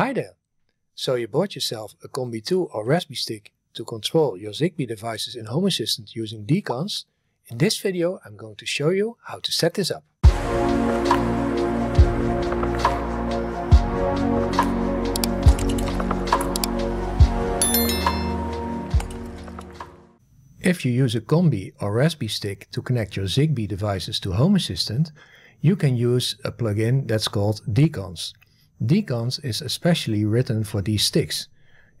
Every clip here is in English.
Hi there! So you bought yourself a ConBee II or Raspbee stick to control your Zigbee devices in Home Assistant using decons. In this video I'm going to show you how to set this up. If you use a ConBee or Raspbee stick to connect your Zigbee devices to Home Assistant, you can use a plugin that's called decons. Decons is especially written for these sticks.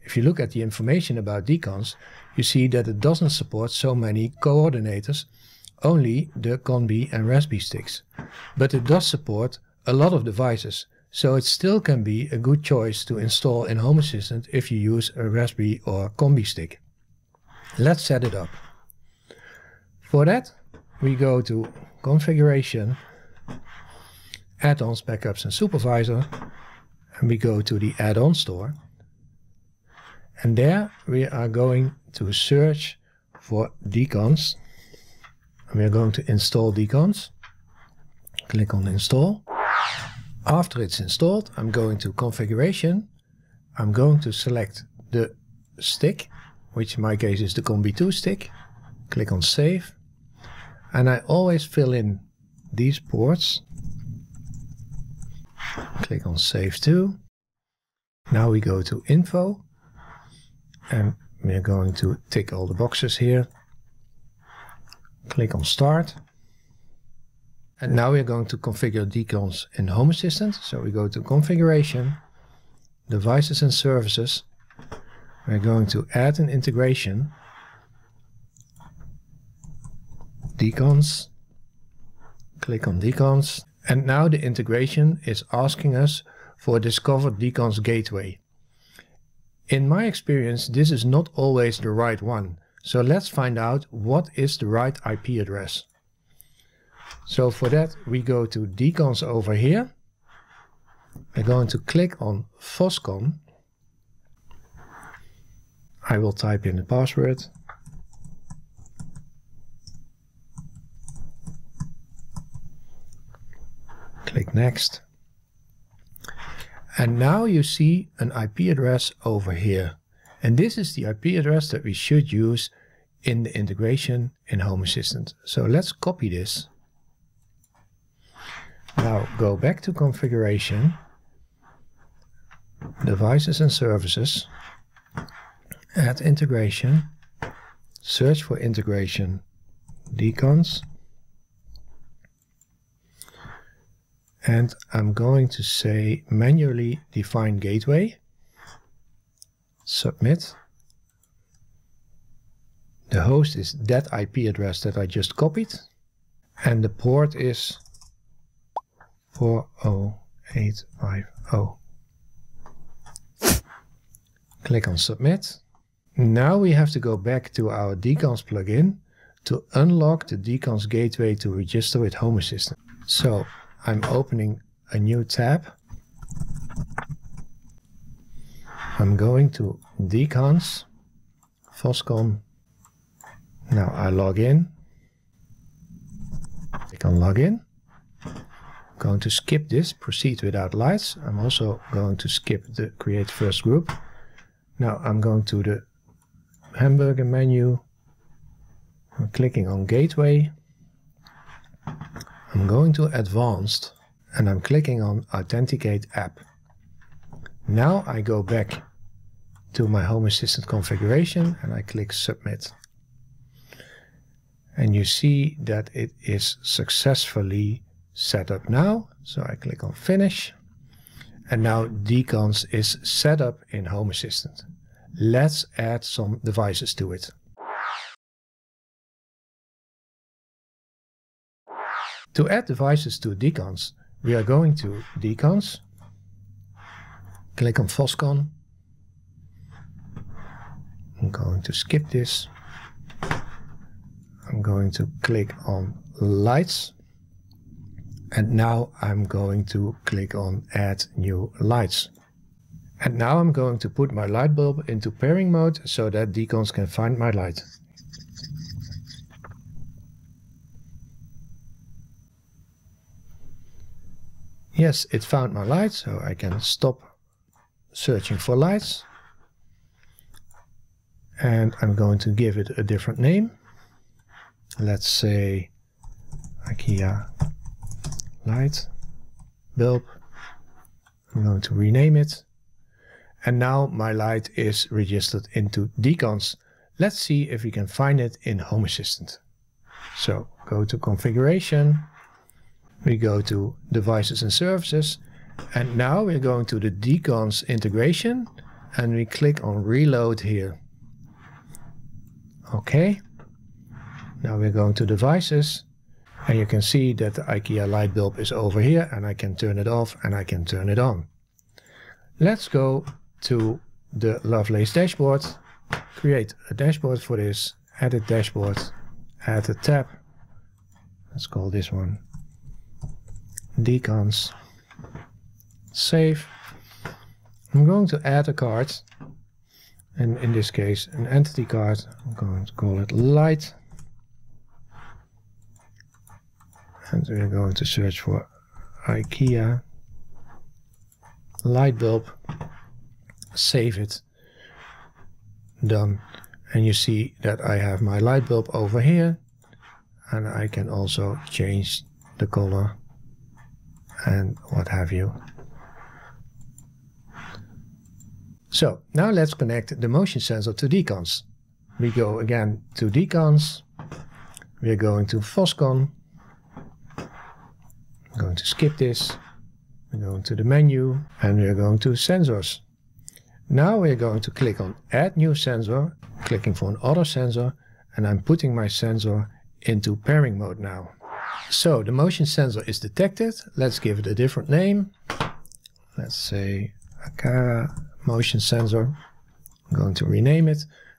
If you look at the information about decons, you see that it doesn't support so many coordinators, only the ConBee and Raspbee sticks. But it does support a lot of devices, so it still can be a good choice to install in Home Assistant if you use a Raspbee or ConBee stick. Let's set it up. For that, we go to Configuration, Add-ons, Backups and Supervisor. And we go to the add-on store, and there we are going to search for decons, and we are going to install decons. Click on install. After it's installed, I'm going to configuration. I'm going to select the stick, which in my case is the ConBee II stick. Click on save, and I always fill in these ports. Click on Save To. Now we go to Info, and we're going to tick all the boxes here. Click on Start. And now we're going to configure decons in Home Assistant. So we go to Configuration, Devices and Services. We're going to add an integration, decons. Click on decons. And now the integration is asking us for Discover Decons Gateway. In my experience, this is not always the right one. So let's find out what is the right IP address. So for that, we go to Decons over here. We're going to click on Phoscon. I will type in the password. Click next, and now you see an IP address over here, and this is the IP address that we should use in the integration in Home Assistant. So let's copy this. Now go back to configuration, devices and services, add integration, search for integration, decons. And I'm going to say manually define gateway, submit. The host is that IP address that I just copied, and the port is 40850. Click on submit. Now we have to go back to our decons plugin to unlock the decons gateway to register with Home Assistant. So I'm opening a new tab. I'm going to decons, Phoscon. Now I log in. Click on login. I'm going to skip this, proceed without lights. I'm also going to skip the create first group. Now I'm going to the hamburger menu. I'm clicking on gateway. I'm going to Advanced, and I'm clicking on Authenticate App. Now I go back to my Home Assistant configuration, and I click Submit. And you see that it is successfully set up now. So I click on Finish. And now decons is set up in Home Assistant. Let's add some devices to it. To add devices to decons, we are going to decons, click on Phoscon. I'm going to skip this. I'm going to click on lights, and now I'm going to click on add new lights. And now I'm going to put my light bulb into pairing mode so that decons can find my light. Yes, it found my light, so I can stop searching for lights, and I'm going to give it a different name. Let's say IKEA light bulb. I'm going to rename it, and now my light is registered into Deacons. Let's see if we can find it in Home Assistant. So go to configuration, we go to devices and services, and now we're going to the Deacons integration, and we click on reload here. Okay, now we're going to devices, and you can see that the IKEA light bulb is over here, and I can turn it off and I can turn it on. Let's go to the Lovelace dashboard, create a dashboard for this, edit dashboard, add a tab, let's call this one Deacons, save. I'm going to add a card, and in this case an entity card. I'm going to call it light, and we're going to search for IKEA light bulb, save it, done. And you see that I have my light bulb over here, and I can also change the color and what have you. So now let's connect the motion sensor to Deacons. We go again to Deacons, we're going to Phoscon, I'm going to skip this, we're going to the menu, and we're going to sensors. Now we're going to click on add new sensor, clicking for an auto sensor, and I'm putting my sensor into pairing mode now. So the motion sensor is detected. Let's give it a different name. Let's say Aqara motion sensor. I'm going to rename it.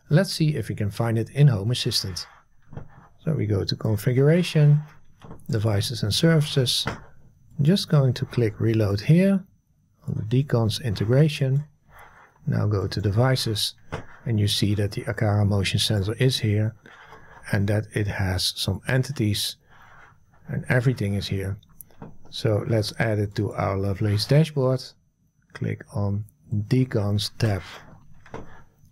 Let's see if we can find it in Home Assistant. So we go to configuration, devices and services. I'm just going to click reload here on the Deacons integration. Now go to devices, and you see that the Aqara motion sensor is here, and that it has some entities, and everything is here. So let's add it to our Lovelace dashboard. Click on Deacons tab.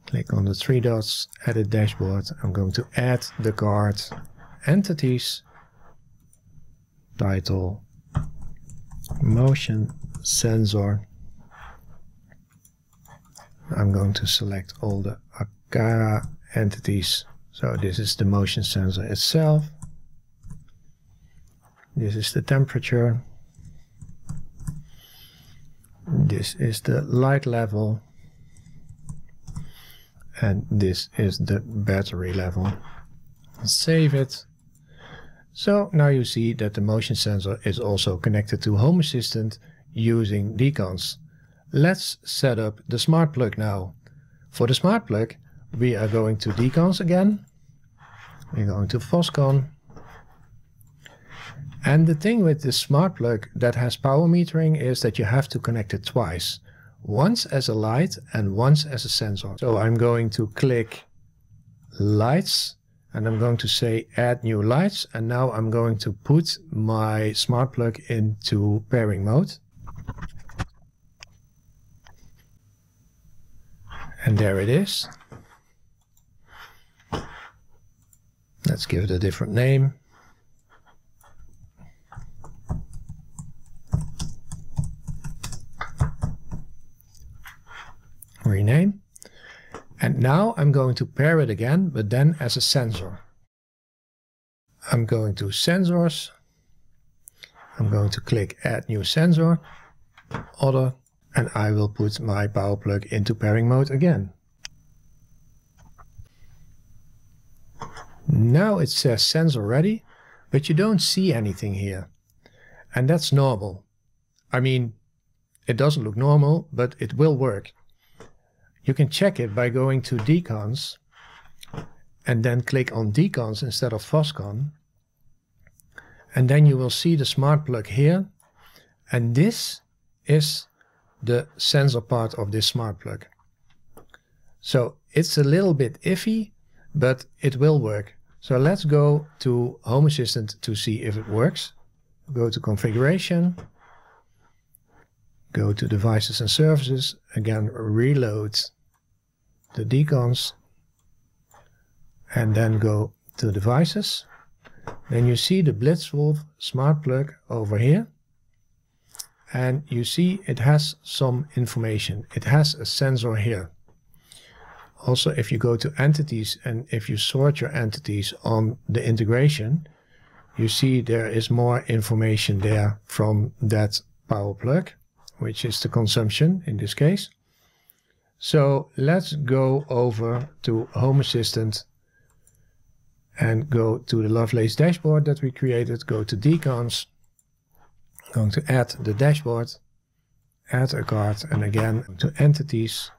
Click on the three dots, edit dashboard. I'm going to add the card, entities, title, motion sensor. I'm going to select all the Aqara entities. So this is the motion sensor itself. This is the temperature. This is the light level. And this is the battery level. Save it. So now you see that the motion sensor is also connected to Home Assistant using Deacons. Let's set up the smart plug now. For the smart plug, we are going to Deacons again. We're going to Phoscon. And the thing with this smart plug that has power metering is that you have to connect it twice. Once as a light and once as a sensor. So I'm going to click lights, and I'm going to say add new lights. And now I'm going to put my smart plug into pairing mode. And there it is. Let's give it a different name. Rename. And now I'm going to pair it again, but then as a sensor. I'm going to sensors. I'm going to click add new sensor. Other. And I will put my power plug into pairing mode again. Now it says sensor ready, but you don't see anything here. And that's normal. I mean, it doesn't look normal, but it will work. You can check it by going to Deacons and then click on Deacons instead of Phoscon. And then you will see the smart plug here. And this is the sensor part of this smart plug. So it's a little bit iffy, but it will work. So let's go to Home Assistant to see if it works. Go to configuration, Go to Devices and Services, again reload the decons, and then go to Devices. Then you see the Blitzwolf smart plug over here, and you see it has some information. It has a sensor here. Also, if you go to Entities and if you sort your entities on the integration, you see there is more information there from that power plug, which is the consumption in this case. So let's go over to Home Assistant and go to the Lovelace dashboard that we created. Go to Decons, going to add the dashboard, add a card, and again to Entities,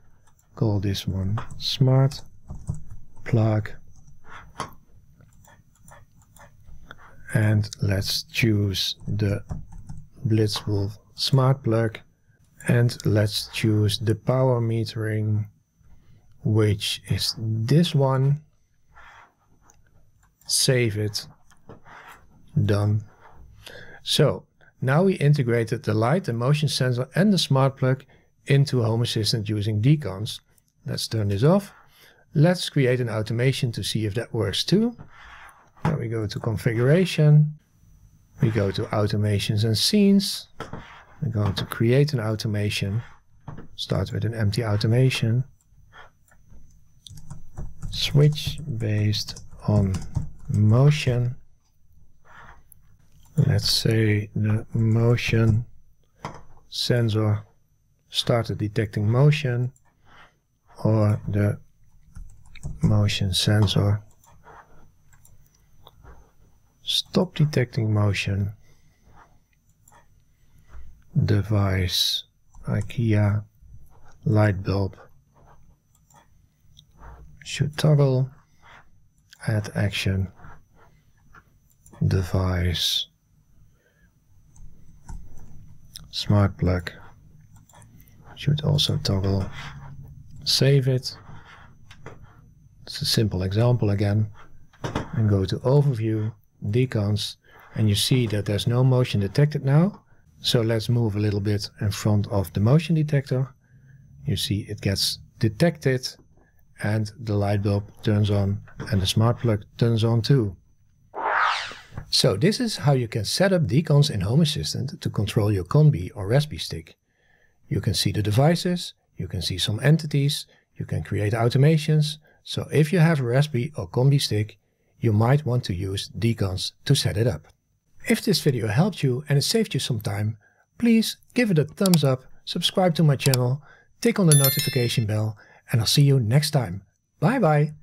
call this one Smart Plug, and let's choose the Blitzwolf smart plug, and let's choose the power metering, which is this one. Save it. Done. So now we integrated the light, the motion sensor, and the smart plug into Home Assistant using decons. Let's turn this off. Let's create an automation to see if that works too. Now we go to Configuration. We go to Automations and Scenes. We're going to create an automation. Start with an empty automation. Switch based on motion. Let's say the motion sensor started detecting motion, or the motion sensor stop detecting motion. Device IKEA light bulb should toggle. Add action. Device smart plug should also toggle. Save it. It's a simple example again. And go to Overview, Decons, and you see that there's no motion detected now. So let's move a little bit in front of the motion detector. You see it gets detected, and the light bulb turns on, and the smart plug turns on too. So this is how you can set up decons in Home Assistant to control your ConBee or Raspbee stick. You can see the devices, you can see some entities, you can create automations. So if you have a Raspbee or ConBee stick, you might want to use decons to set it up. If this video helped you and it saved you some time, please give it a thumbs up, subscribe to my channel, tick on the notification bell, and I'll see you next time. Bye bye!